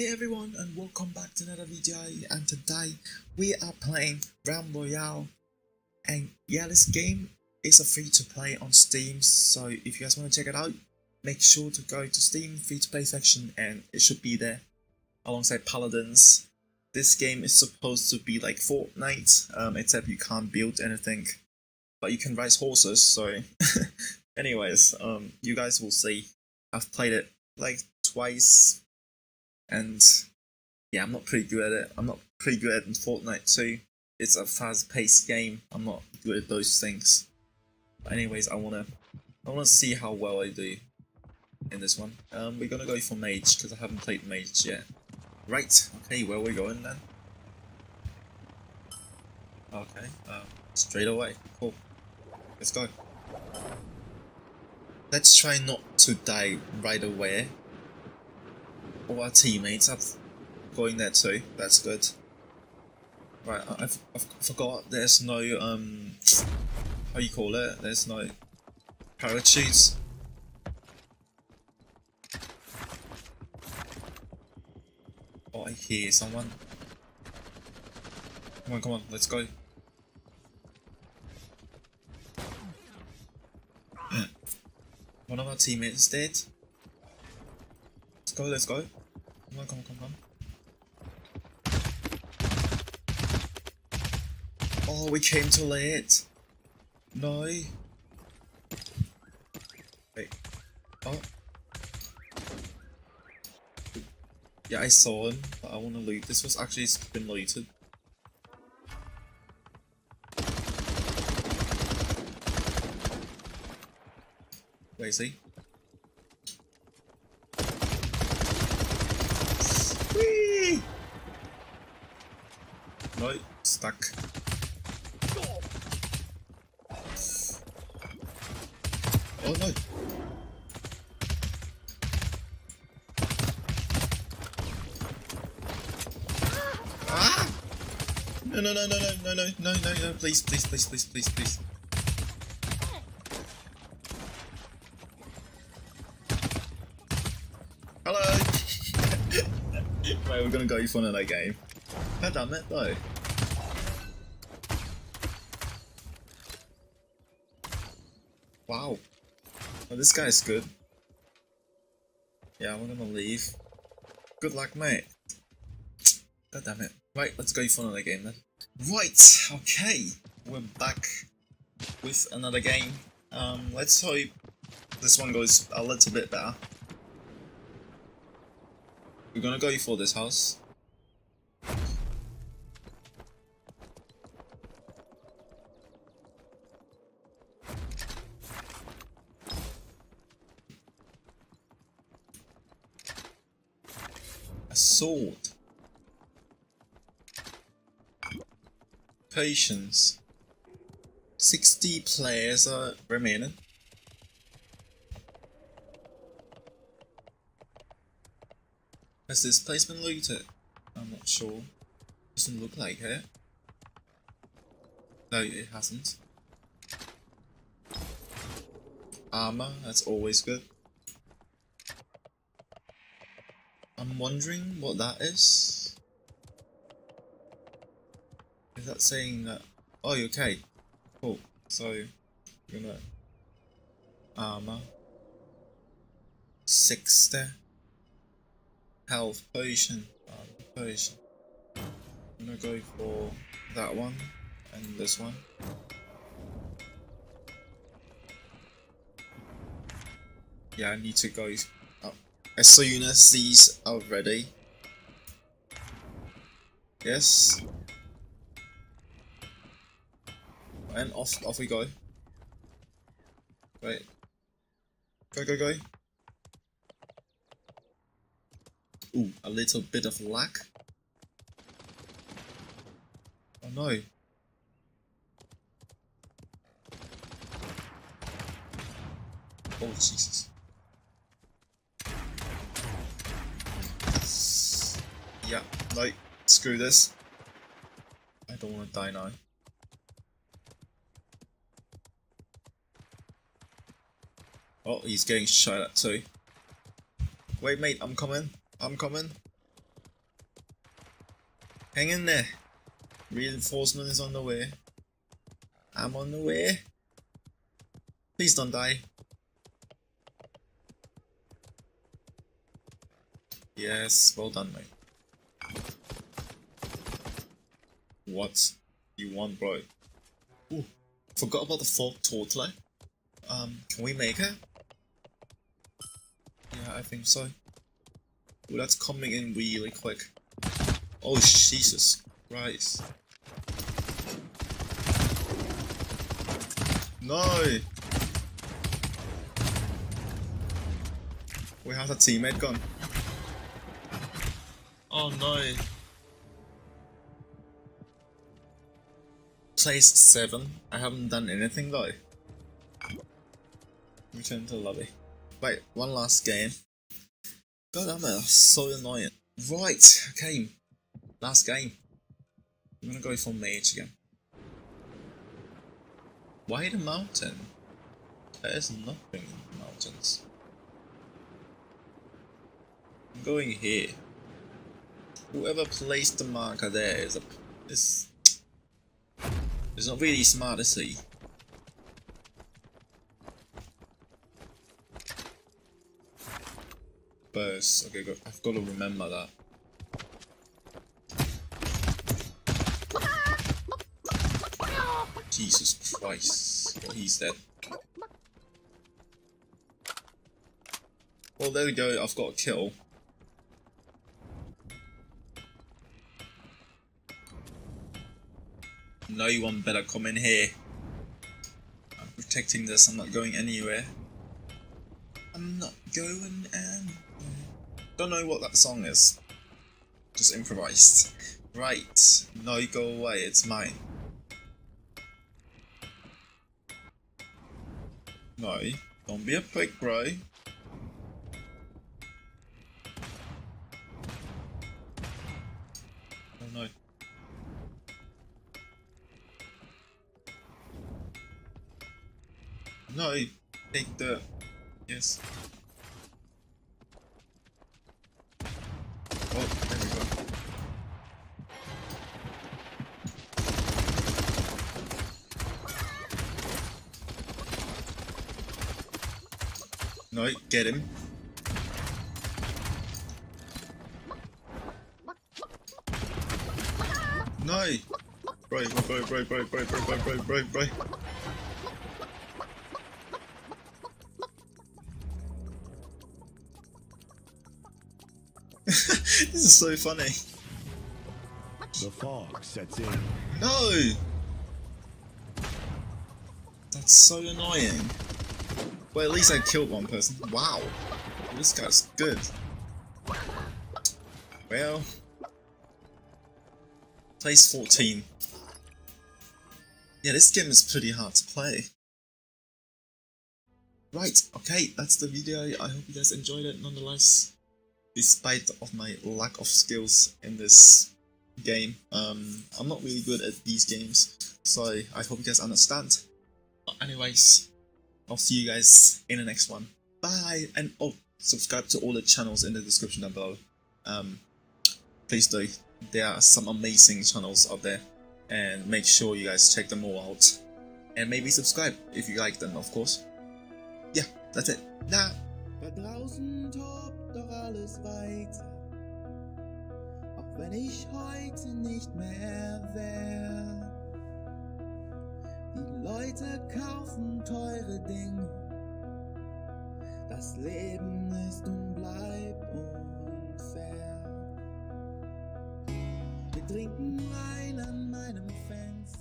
Hey everyone, and welcome back to another video. And today we are playing Realm Royale, and yeah, this game is a free to play on Steam, so if you guys want to check it out, make sure to go to Steam free to play section and it should be there alongside Paladins. This game is supposed to be like Fortnite, except you can't build anything, but you can raise horses, so anyways, you guys will see. I've played it like twice. And yeah, I'm not pretty good at it. I'm not pretty good at Fortnite too. It's a fast-paced game. I'm not good at those things. But anyways, I wanna see how well I do in this one. We're gonna go for mage because I haven't played mage yet. Right. Okay, where are we going then? Okay. Straight away. Cool. Let's go. Let's try not to die right away. All our teammates are going there too. That's good. Right, I forgot. There's no how you call it? There's no parachutes. Oh, I hear someone. Come on, come on, let's go. One of our teammates is dead. Let's go. Let's go. Come on, come on, come on. Oh, we came too late. No. Wait. Oh. Yeah, I saw him, but I want to loot. This was actually been looted. Where is he? Whee! No, stuck. Oh no! Ah! No, no, no, no, no, no, no, no, no, no, please, please, please, please, please, please. Right, we're gonna go for another game. God damn it, though. Wow. Oh, this guy's good. Yeah, we're gonna leave. Good luck, mate. God damn it. Right, let's go for another game then. Right, okay. We're back with another game. Let's hope this one goes a little bit better. We're gonna go for this house. A sword. Patience. 60 players are remaining. Has this place been looted? I'm not sure. Doesn't look like it. No, it hasn't. Armor, that's always good. I'm wondering what that is. Is that saying that? Oh, okay. Cool. So, we're gonna armor 60. Health potion, potion. I'm gonna go for that one and this one. Yeah, I need to go up as soon as these are ready. Yes. And off we go. Wait. Go, go, go. Ooh, a little bit of luck. Oh no. Oh Jesus. Yeah, no, screw this. I don't want to die now. Oh, he's getting shot at too. Wait mate, I'm coming. Hang in there. Reinforcement is on the way. I'm on the way. Please don't die. Yes, well done, mate. What you want, bro? Ooh, forgot about the fork totally. Can we make it? Yeah, I think so. Ooh, that's coming in really quick. Oh, Jesus Christ. No! Where has a teammate gone? Oh no. Placed 7. I haven't done anything though. Return to the lobby. Wait, one last game. God damn it, that's so annoying. Right, okay. Last game. I'm gonna go for mage again. Why the mountain? There is nothing in the mountains. I'm going here. Whoever placed the marker there is not really smart, is he? Burst. Okay, good. I've got to remember that. Jesus Christ. Well, he's dead. Well, there we go. I've got a kill. No one better come in here. I'm protecting this, I'm not going anywhere. I'm not going anywhere. Don't know what that song is. Just improvised. Right, no, go away, it's mine. No, don't be a prick, bro. Oh no. No, take the... yes. Oh, there we go. No, get him. No! Bro. This is so funny. The fog sets in. No! That's so annoying. Well, at least I killed one person. Wow. This guy's good. Well. Place 14. Yeah, this game is pretty hard to play. Right, okay, that's the video. I hope you guys enjoyed it nonetheless. Despite of my lack of skills in this game, I'm not really good at these games, so I hope you guys understand. But anyways, I'll see you guys in the next one. Bye, and oh, subscribe to all the channels in the description down below. Please do. There are some amazing channels out there, and make sure you guys check them all out, and maybe subscribe if you like them, of course. Yeah, that's it. Nah. Da draußen tobt doch alles weiter, auch wenn ich heute nicht mehr wär. Die Leute kaufen teure Dinge, das Leben ist und bleibt unfair. Wir trinken Wein an meinem Fenster.